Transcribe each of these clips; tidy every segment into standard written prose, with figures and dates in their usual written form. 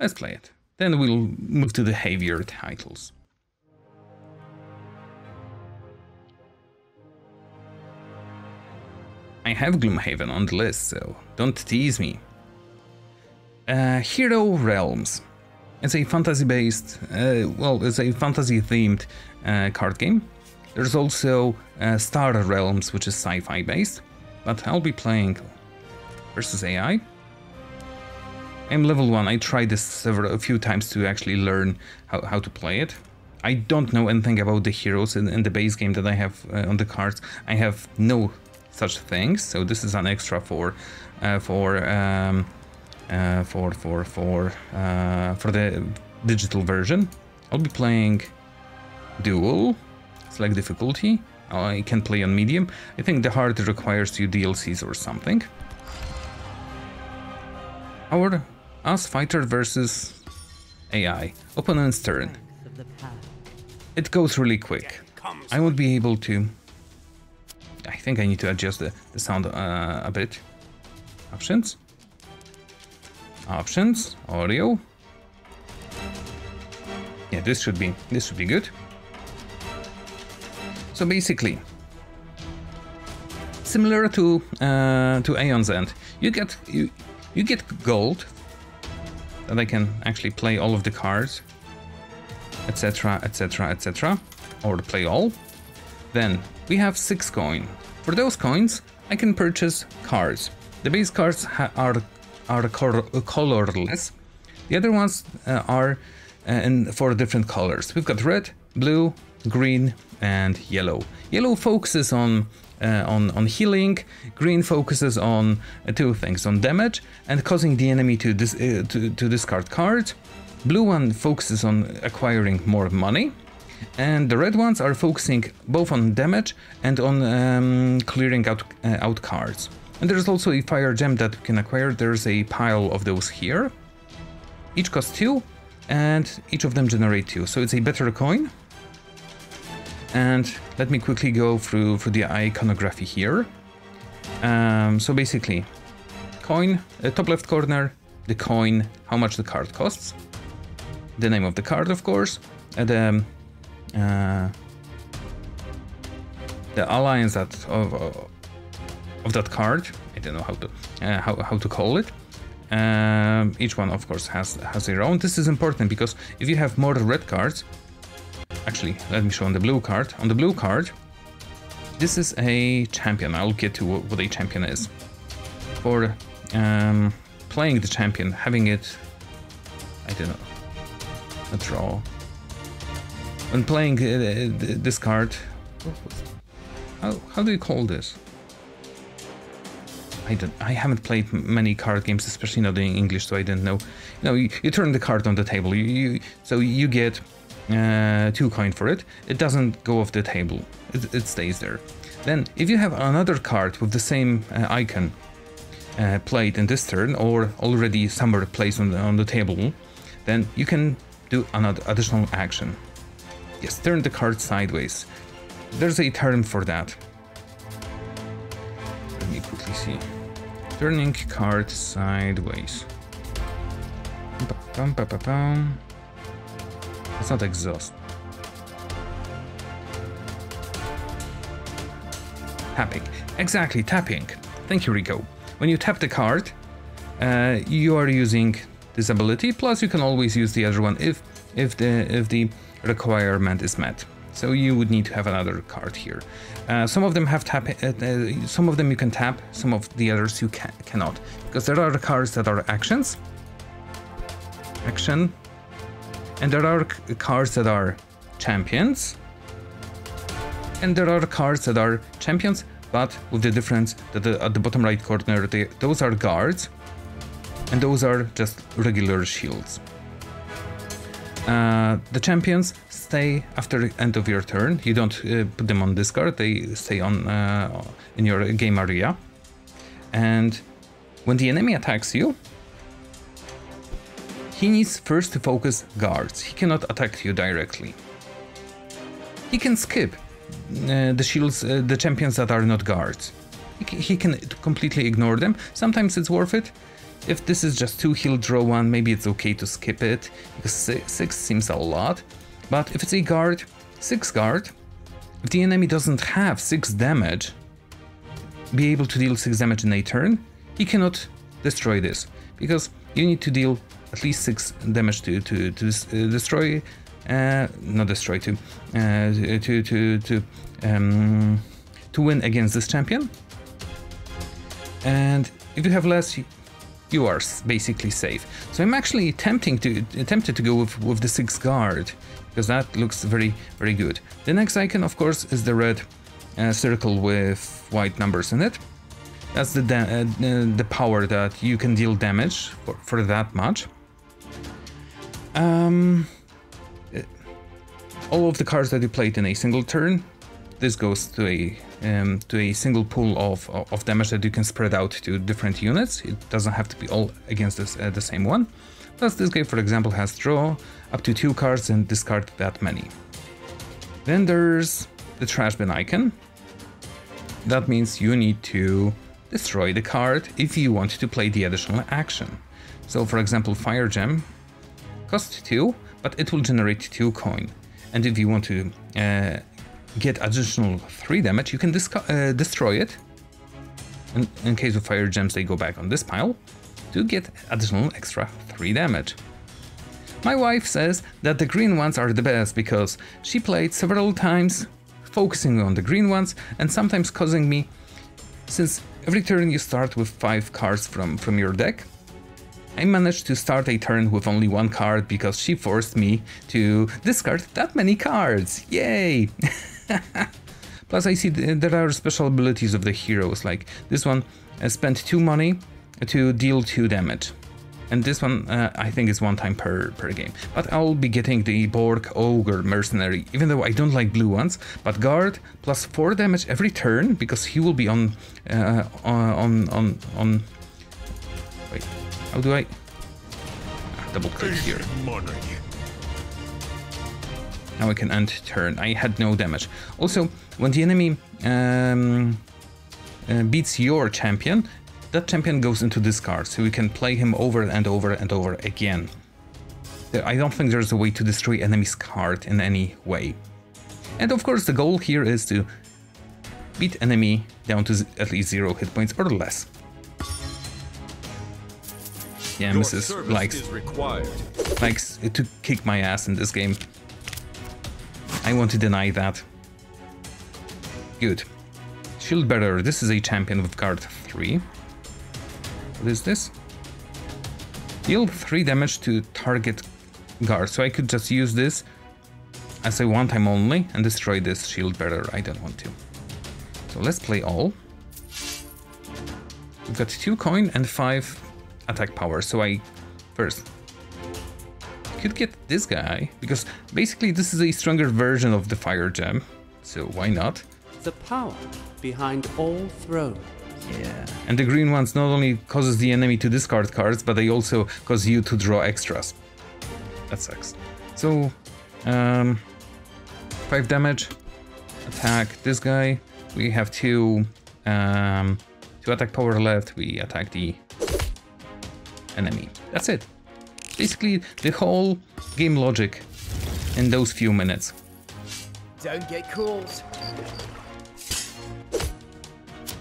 Let's play it. Then we'll move to the heavier titles. I have Gloomhaven on the list, so don't tease me. Hero Realms. It's a fantasy-based, it's a fantasy-themed card game. There's also Star Realms, which is sci-fi based, but I'll be playing versus AI. I'm level 1, I tried this a few times to actually learn how to play it. I don't know anything about the heroes in the base game that I have on the cards. I have no such things, so this is an extra for the digital version. I'll be playing dual, select difficulty. I can play on medium. I think the hard requires 2 DLCs or something. Our us fighter versus AI. Opponent's turn. It goes really quick. I won't be able to. I think I need to adjust the sound a bit. Options. Options, audio. Yeah, this should be good. So basically, similar to Aeon's End, you get gold that I can actually play all of the cards, etc., etc., etc., or play all. Then we have 6 coins. For those coins, I can purchase cards. The base cards are colorless. The other ones are in 4 different colors. We've got red, blue, green, and yellow. Yellow focuses on healing. Green focuses on 2 things: on damage and causing the enemy to discard cards. Blue one focuses on acquiring more money, and the red ones are focusing both on damage and on clearing out cards. And there's also a fire gem that you can acquire. There's a pile of those here. Each costs 2, and each of them generate 2. So it's a better coin. And let me quickly go through the iconography here. So basically, coin, top left corner, the coin, how much the card costs, the name of the card, of course, the alliance of that card. I don't know how to call it. Each one, of course, has their own. This is important because if you have more red cards. Actually, let me show on the blue card. On the blue card, this is a champion. I'll get to what a champion is. For playing the champion, having it, I don't know, a draw. When playing this card, how do you call this? I haven't played many card games, especially not in English, so I don't know. You know, you turn the card on the table, so you get 2 coin for it. It doesn't go off the table. It stays there. Then, if you have another card with the same icon played in this turn or already somewhere placed on the table, then you can do another additional action. Yes, turn the card sideways. There's a term for that. Let me quickly see. Turning card sideways. Bum, bum, bum, bum. It's not exhaust. Tapping. Exactly, tapping. Thank you, Rico. When you tap the card, you are using this ability, plus you can always use the other one if the requirement is met. So you would need to have another card here. Some of them have some of them you can tap, some of the others you cannot. Because there are cards that are actions. Action. And there are cards that are champions. And there are cards that are champions, but with the difference that at the bottom right corner, those are guards. And those are just regular shields. The champions stay after the end of your turn. You don't put them on discard. They stay in your game area. And when the enemy attacks you, he needs first to focus guards. He cannot attack you directly. He can skip the champions that are not guards. He can completely ignore them. Sometimes it's worth it. If this is just 2 heal, draw 1, maybe it's okay to skip it, because 6 seems a lot. But if it's a guard, 6 guard. If the enemy doesn't have 6 damage, be able to deal 6 damage in a turn, he cannot destroy this, because you need to deal at least 6 damage to win against this champion. And if you have less, you are basically safe. So I'm actually tempted to go with the 6 guard, because that looks very, very good. The next icon, of course, is the red circle with white numbers in it. That's the power that you can deal damage for that much. All of the cards that you played in a single turn, this goes to a single pool of damage that you can spread out to different units. It doesn't have to be all against this, the same one. Plus, this guy, for example, has draw up to 2 cards and discard that many. Then there's the trash bin icon. That means you need to destroy the card if you want to play the additional action. So, for example, Fire Gem costs 2, but it will generate 2 coin. And if you want to get additional 3 damage, you can destroy it. And in case of Fire Gems, they go back on this pile to get additional extra 3 damage. My wife says that the green ones are the best because she played several times focusing on the green ones and sometimes causing me, since every turn you start with 5 cards from your deck. I managed to start a turn with only 1 card because she forced me to discard that many cards. Yay! Plus, I see there are special abilities of the heroes, like this one spent 2 money to deal 2 damage. And this one, I think, is 1 time per game. But I'll be getting the Borg Ogre Mercenary, even though I don't like blue ones. But guard plus 4 damage every turn, because he will be on wait. How do I double click here? Now I can end turn. I had no damage. Also, when the enemy beats your champion, that champion goes into discard, so you can play him over and over and over again. I don't think there's a way to destroy enemy's card in any way. And of course, the goal here is to beat enemy down to at least 0 hit points or less. Yeah, Mrs. likes to kick my ass in this game. I want to deny that. Good. Shield Bearer. This is a champion with guard 3. What is this? Deal 3 damage to target guard. So I could just use this as a one time only and destroy this Shield Bearer. I don't want to. So let's play all. We've got 2 coin and 5 attack power, so I first could get this guy, because basically this is a stronger version of the Fire Gem, so why not? The power behind all throws. Yeah. And the green ones not only causes the enemy to discard cards, but they also cause you to draw extras. That sucks. So, 5 damage, attack this guy. We have 2 attack power left. We attack the enemy. That's it. Basically, the whole game logic in those few minutes. Don't get calls.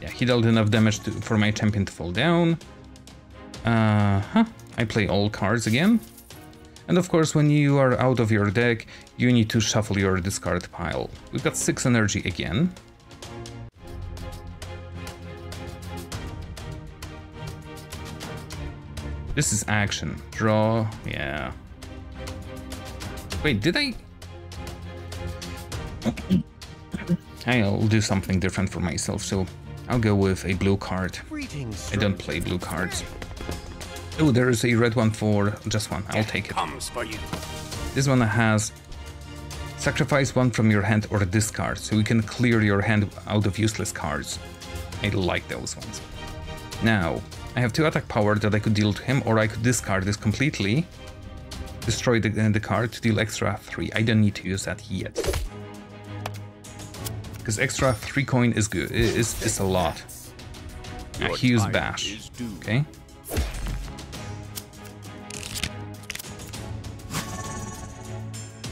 Yeah, he dealt enough damage for my champion to fall down. I play all cards again. And of course, when you are out of your deck, you need to shuffle your discard pile. We've got 6 energy again. This is action. Draw, yeah. Wait, did I? I'll do something different for myself, so I'll go with a blue card. I don't play blue cards. Oh, there is a red one for just 1. I'll take it. This one has sacrifice 1 from your hand or discard, so you can clear your hand out of useless cards. I like those ones. Now, I have 2 attack power that I could deal to him, or I could discard this completely, destroy the card to deal extra 3. I don't need to use that yet, because extra 3 coin is good. It's a lot. Now, he used bash. Okay.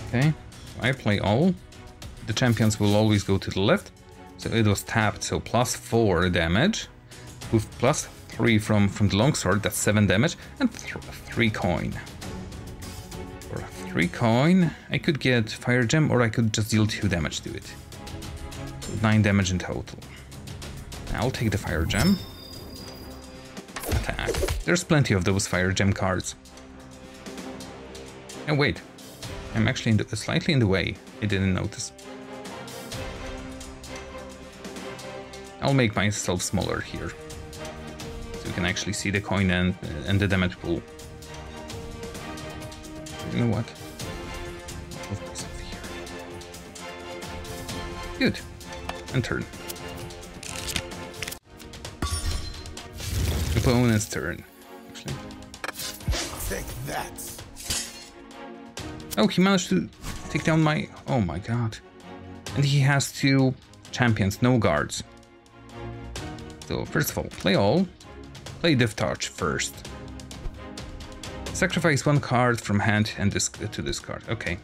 Okay, I play all. The champions will always go to the left. So it was tapped, so +4 damage. With +3 from the longsword, that's 7 damage. And 3 coin. For 3 coin, I could get Fire Gem or I could just deal 2 damage to it. So 9 damage in total. I'll take the Fire Gem. Attack. There's plenty of those Fire Gem cards. Oh wait, I'm actually slightly in the way. I didn't notice. I'll make myself smaller here, so you can actually see the coin and the damage pool. You know what? I'll put myself here. Good. And turn. Opponent's turn. Actually. Take that. Oh, he managed to take down my... Oh my god. And he has 2 champions, no guards. So, first of all, play all. Play Death Touch first. Sacrifice 1 card from hand and to discard. Okay.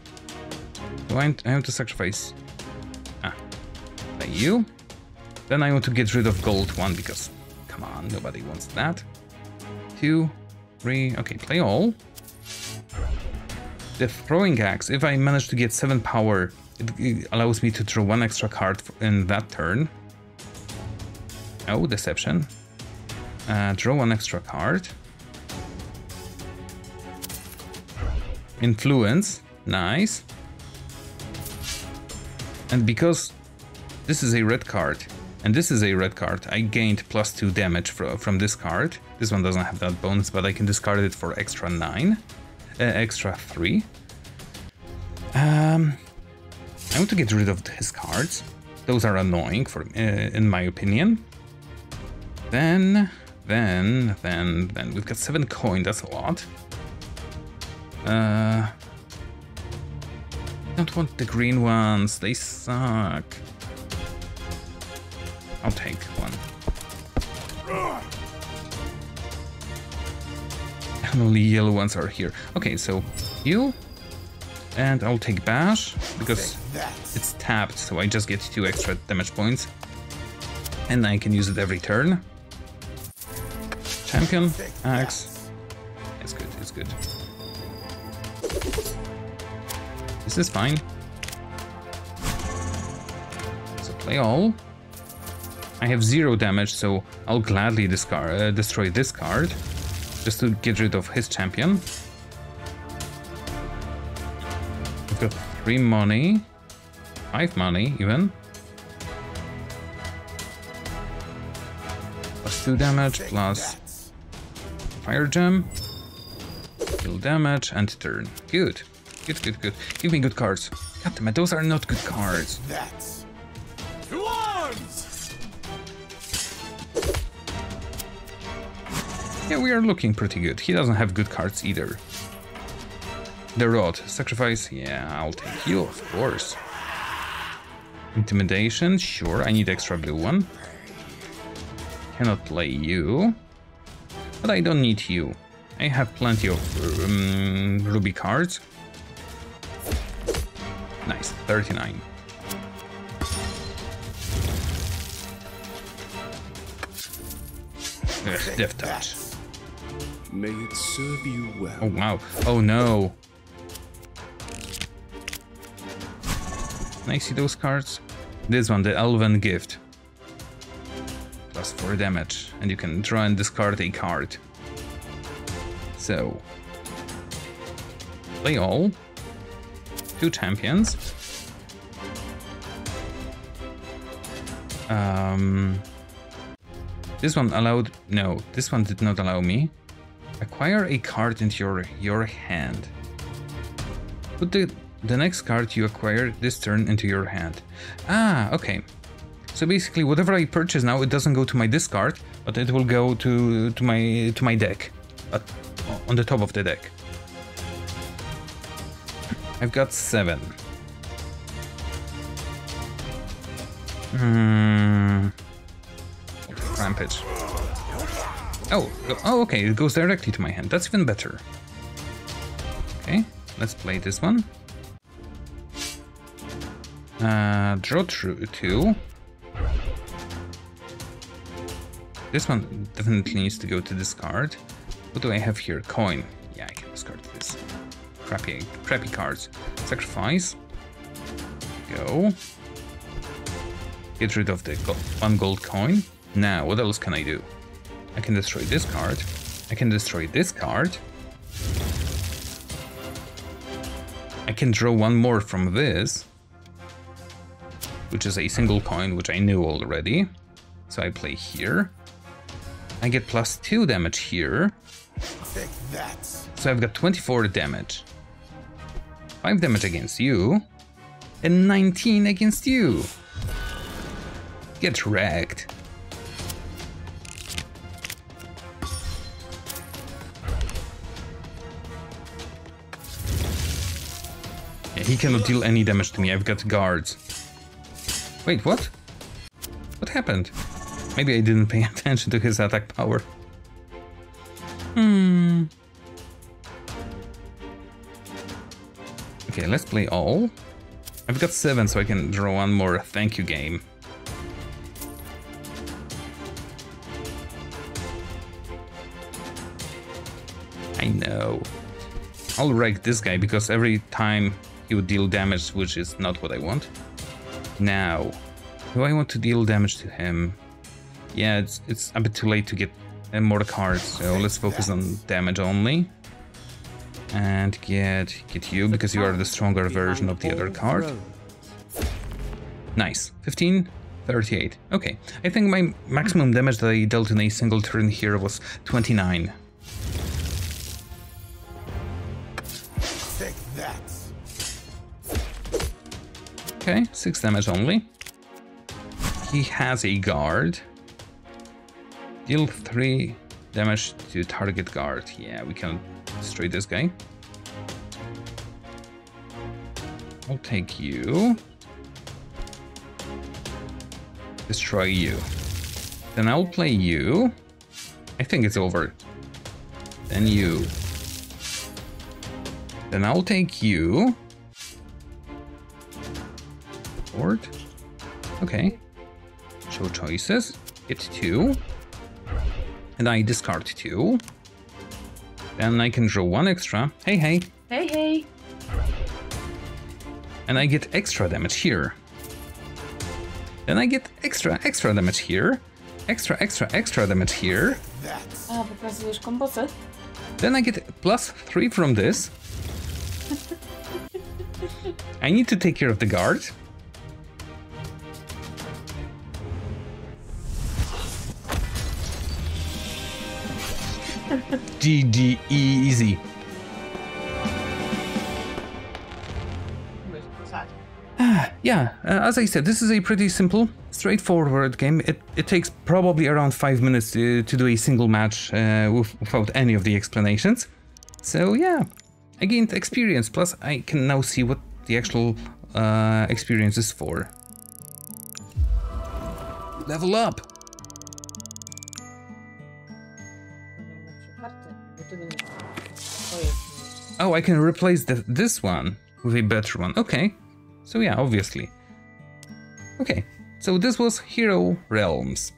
So I have to sacrifice... Ah. Play you. Then I want to get rid of gold 1 because... Come on, nobody wants that. 2, 3... Okay, play all. The throwing axe, if I manage to get 7 power, it allows me to draw 1 extra card in that turn. Oh, deception. Draw 1 extra card. Influence, nice. And because this is a red card, and this is a red card, I gained +2 damage from this card. This one doesn't have that bonus, but I can discard it for extra 9. Extra 3. I want to get rid of his cards. Those are annoying, in my opinion. Then we've got 7 coin. That's a lot. I don't want the green ones. They suck. I'll take 1. Only yellow ones are here. Okay, so heal, and I'll take bash because it's tapped, so I just get 2 extra damage points, and I can use it every turn. Champion axe. It's good. It's good. This is fine. So play all. I have 0 damage, so I'll gladly destroy this card. Just to get rid of his champion. I've got 3 money. 5 money, even. +2 damage, plus Fire Gem. Deal damage, and turn. Good. Good, good, good. Give me good cards. God damn it, those are not good cards. Yeah, we are looking pretty good. He doesn't have good cards either. The rod. Sacrifice. Yeah, I'll take you, of course. Intimidation. Sure, I need extra blue one. Cannot play you. But I don't need you. I have plenty of ruby cards. Nice. 39. Death Touch. May it serve you well. Oh wow. Oh no. Can I see those cards? This one, the Elven Gift. +4 damage. And you can draw and discard a card. So. Play all. 2 champions. This one allowed... No, this one did not allow me. Acquire a card into your hand. Put the next card you acquire this turn into your hand. Ah, okay. So basically, whatever I purchase now, it doesn't go to my discard, but it will go to my deck. But on the top of the deck. I've got 7. Rampage. Oh, okay, it goes directly to my hand. That's even better. Okay, let's play this one. Draw through two. This one definitely needs to go to discard. What do I have here? Coin. Yeah, I can discard this. Crappy cards. Sacrifice. Go. Get rid of the one gold coin. Now, what else can I do? I can destroy this card. I can destroy this card. I can draw one more from this, which is a single coin, which I knew already. So I play here. I get +2 damage here. So I've got 24 damage. 5 damage against you. And 19 against you. Get wrecked. Yeah, he cannot deal any damage to me. I've got guards. Wait, what? What happened? Maybe I didn't pay attention to his attack power. Okay, let's play all. I've got 7, so I can draw one more. Thank you, game. I know. I'll wreck this guy, because every time he would deal damage, which is not what I want. Now, do I want to deal damage to him? Yeah, it's a bit too late to get more cards, so let's focus on damage only. And get you, because you are the stronger version of the other card. Nice. 15, 38. Okay, I think my maximum damage that I dealt in a single turn here was 29. Take that. Okay, 6 damage only. He has a guard. Deal 3 damage to target guard. Yeah, we can destroy this guy. I'll take you. Destroy you. Then I'll play you. I think it's over. Then you. Then I'll take you. Board. Okay. Show choices. Get 2. And I discard 2. Then I can draw 1 extra. Hey, hey. Hey, hey. And I get extra damage here. Then I get extra damage here. Extra damage here. Then I get +3 from this. I need to take care of the guard. GG, easy. Yeah, as I said, this is a pretty simple, straightforward game. It takes probably around 5 minutes to do a single match without any of the explanations. So yeah, I gained experience, plus I can now see what the actual experience is for. Level up! Oh, I can replace this one with a better one. Okay. So yeah, obviously. Okay, so this was Hero Realms.